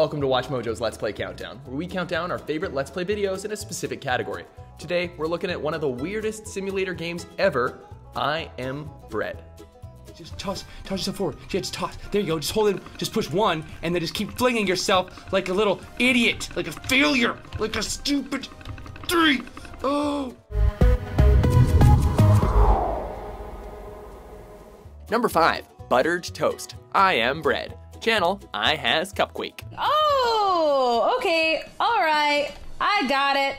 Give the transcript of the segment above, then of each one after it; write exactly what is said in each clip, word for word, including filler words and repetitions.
Welcome to WatchMojo's Let's Play Countdown, where we count down our favorite Let's Play videos in a specific category. Today, we're looking at one of the weirdest simulator games ever, I Am Bread. Just toss, toss yourself forward, just toss, there you go, just hold it, just push one, and then just keep flinging yourself like a little idiot, like a failure, like a stupid three, oh. Number five, buttered toast, I Am Bread. Channel, iHasCupquake. Oh, okay, all right, I got it.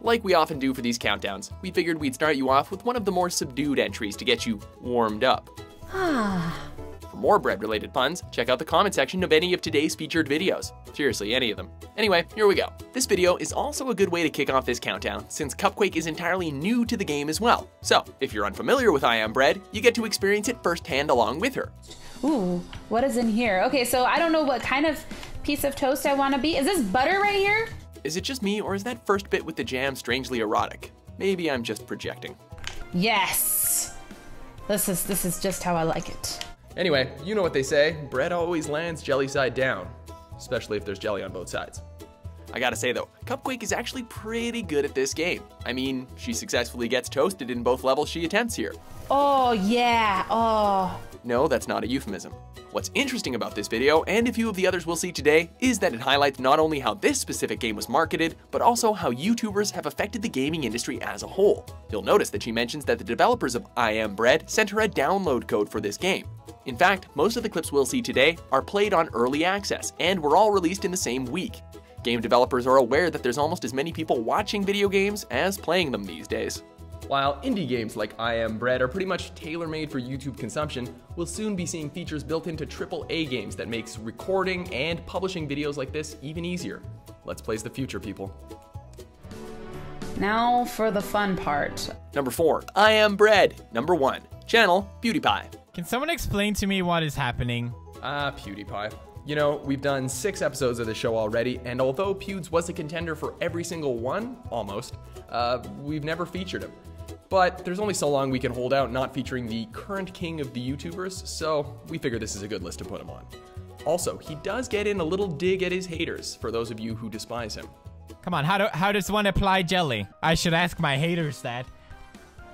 Like we often do for these countdowns, we figured we'd start you off with one of the more subdued entries to get you warmed up. For more bread-related puns, check out the comment section of any of today's featured videos. Seriously, any of them. Anyway, here we go. This video is also a good way to kick off this countdown, since Cupquake is entirely new to the game as well. So, if you're unfamiliar with I Am Bread, you get to experience it firsthand along with her. Ooh, what is in here? Okay, so I don't know what kind of piece of toast I want to be. Is this butter right here? Is it just me, or is that first bit with the jam strangely erotic? Maybe I'm just projecting. Yes! This is, this is just how I like it. Anyway, you know what they say, bread always lands jelly side down. Especially if there's jelly on both sides. I gotta say though, Cupquake is actually pretty good at this game. I mean, she successfully gets toasted in both levels she attempts here. Oh yeah, oh. No, that's not a euphemism. What's interesting about this video, and a few of the others we'll see today, is that it highlights not only how this specific game was marketed, but also how YouTubers have affected the gaming industry as a whole. You'll notice that she mentions that the developers of I Am Bread sent her a download code for this game. In fact, most of the clips we'll see today are played on early access, and were all released in the same week. Game developers are aware that there's almost as many people watching video games as playing them these days. While indie games like I Am Bread are pretty much tailor-made for YouTube consumption, we'll soon be seeing features built into triple A games that makes recording and publishing videos like this even easier. Let's play the future, people. Now for the fun part. Number four, I Am Bread. Number one, channel, PewDiePie. Can someone explain to me what is happening? Ah, uh, PewDiePie. You know, we've done six episodes of the show already, and although Pewds was a contender for every single one, almost, uh, we've never featured him. But there's only so long we can hold out not featuring the current king of the YouTubers, so we figure this is a good list to put him on. Also, he does get in a little dig at his haters, for those of you who despise him. Come on, how do, how does one apply jelly? I should ask my haters that.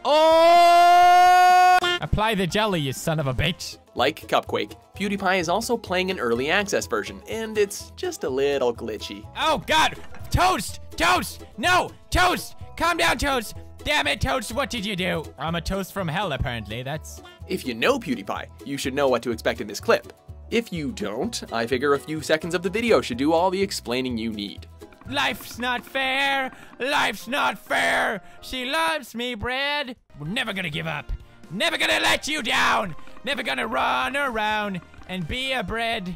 Oh! Apply the jelly, you son of a bitch. Like Cupquake, PewDiePie is also playing an early access version, and it's just a little glitchy. Oh God, toast, toast, no, toast, calm down, toast. Damn it, Toast, what did you do? I'm a toast from hell, apparently, that's... If you know PewDiePie, you should know what to expect in this clip. If you don't, I figure a few seconds of the video should do all the explaining you need. Life's not fair, life's not fair. She loves me, bread. We're never gonna give up. Never gonna let you down. Never gonna run around and be a bread.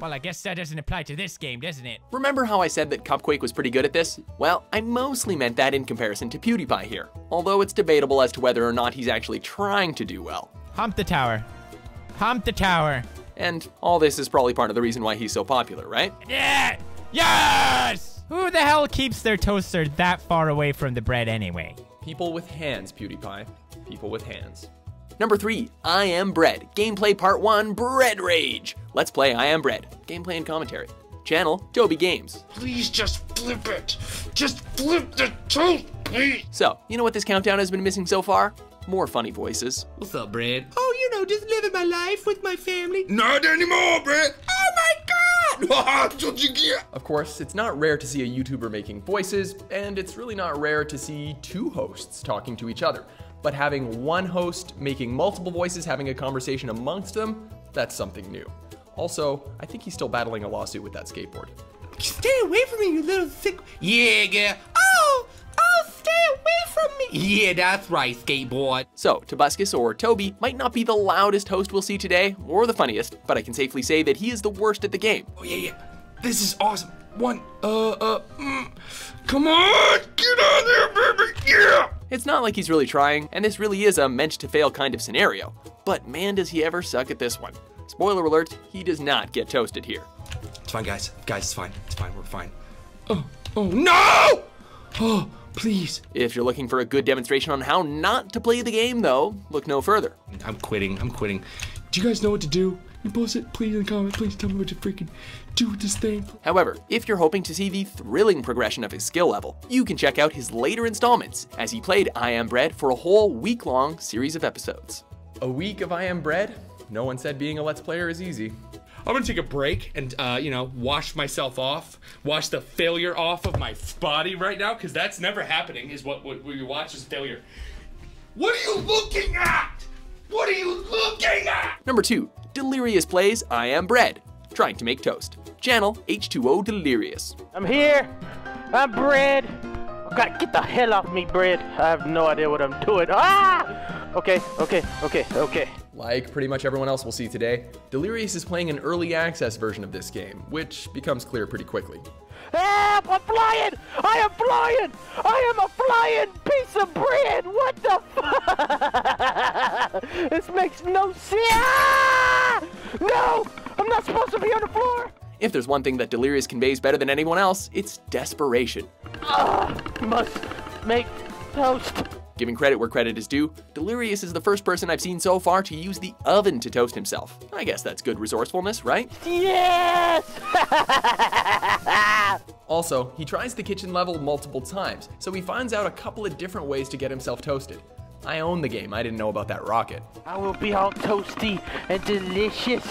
Well, I guess that doesn't apply to this game, doesn't it? Remember how I said that Cupquake was pretty good at this? Well, I mostly meant that in comparison to PewDiePie here, although it's debatable as to whether or not he's actually trying to do well. Hump the tower. Hump the tower. And all this is probably part of the reason why he's so popular, right? Yeah! Yes! Who the hell keeps their toaster that far away from the bread anyway? People with hands, PewDiePie. People with hands. Number three, I Am Bread. Gameplay part one, Bread Rage. Let's play I Am Bread. Gameplay and commentary. Channel, Toby Games. Please just flip it. Just flip the toast, please. So, you know what this countdown has been missing so far? More funny voices. What's up, Bread? Oh, you know, just living my life with my family. Not anymore, Bread. Oh my God. That's what you get. Of course, it's not rare to see a YouTuber making voices, and it's really not rare to see two hosts talking to each other. But having one host making multiple voices, having a conversation amongst them, that's something new. Also, I think he's still battling a lawsuit with that skateboard. Stay away from me, you little sick. Yeah, girl. Oh, oh, stay away from me. Yeah, that's right, skateboard. So, Tobuscus or Toby might not be the loudest host we'll see today, or the funniest, but I can safely say that he is the worst at the game. Oh, yeah, yeah. This is awesome. One, uh, uh, mm. Come on, get on there, baby, yeah. It's not like he's really trying, and this really is a meant-to-fail kind of scenario. But man, does he ever suck at this one. Spoiler alert, he does not get toasted here. It's fine, guys. Guys, it's fine. It's fine, we're fine. Oh, oh, no! Oh, please. If you're looking for a good demonstration on how not to play the game, though, look no further. I'm quitting, I'm quitting. Do you guys know what to do? and post it, please, in the comments. Please tell me what you freaking do with this thing. However, if you're hoping to see the thrilling progression of his skill level, you can check out his later installments, as he played I Am Bread for a whole week-long series of episodes. A week of I Am Bread? No one said being a Let's Player is easy. I'm gonna take a break and, uh, you know, wash myself off, wash the failure off of my body right now, because that's never happening, is what, what we watch is failure. What are you looking at? What are you looking at? Number two, Delirious plays I Am Bread, trying to make toast. Channel H two O Delirious. I'm here, I'm bread. God, get the hell off me, bread. I have no idea what I'm doing. Ah! Okay, okay, okay, okay. Like pretty much everyone else we'll see today, Delirious is playing an early access version of this game, which becomes clear pretty quickly. Help! I'm flying! I am flying! I am a flying piece of bread! What the fuck? This makes no sense! Ah! No! I'm not supposed to be on the floor! If there's one thing that Delirious conveys better than anyone else, it's desperation. Ah! Must make toast. Giving credit where credit is due, Delirious is the first person I've seen so far to use the oven to toast himself. I guess that's good resourcefulness, right? Yes! Also, he tries the kitchen level multiple times, so he finds out a couple of different ways to get himself toasted. I own the game, I didn't know about that rocket. I will be all toasty and delicious.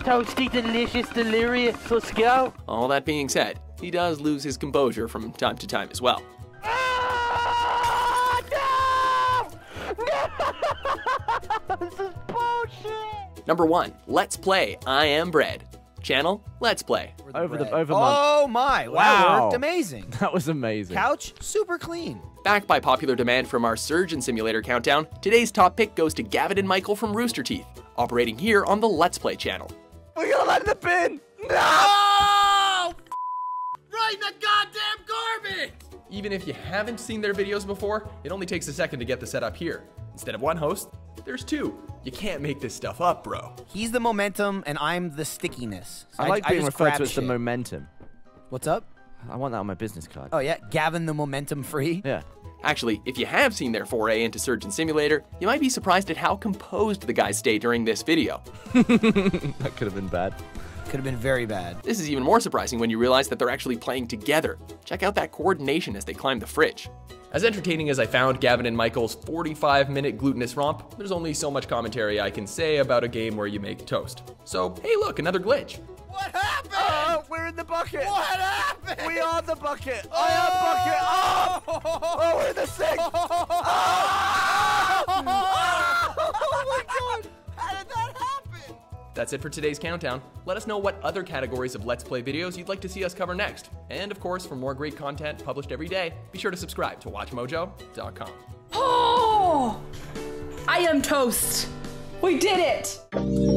Toasty, delicious, delirious, let's go. All that being said, he does lose his composure from time to time as well. This is bullshit. Number one, Let's Play I Am Bread. Channel, Let's Play. Over the over. Oh my! Wow! That worked amazing. That was amazing. Couch, super clean. Backed by popular demand from our Surgeon Simulator countdown, today's top pick goes to Gavin and Michael from Rooster Teeth, operating here on the Let's Play channel. We're gonna let in the bin. No! Right in the goddamn garbage. Even if you haven't seen their videos before, it only takes a second to get the setup here. Instead of one host, there's two. You can't make this stuff up, bro. He's the momentum, and I'm the stickiness. So I like I, being I just referred to as the momentum. What's up? I want that on my business card. Oh, yeah? Gavin the momentum free? Yeah. Actually, if you have seen their foray into Surgeon Simulator, you might be surprised at how composed the guys stay during this video. That could have been bad. Could have been very bad. This is even more surprising when you realize that they're actually playing together. Check out that coordination as they climb the fridge. As entertaining as I found Gavin and Michael's forty-five minute glutinous romp, there's only so much commentary I can say about a game where you make toast. So, hey look, another glitch. What happened? Oh, we're in the bucket. What happened? We are the bucket. Oh. I am bucket. Oh, oh we're in the sink. Oh. Oh. Oh. Oh my God. How did that happen? That's it for today's countdown. Let us know what other categories of Let's Play videos you'd like to see us cover next. And of course, for more great content published every day, be sure to subscribe to watch mojo dot com. Oh! I am toast! We did it!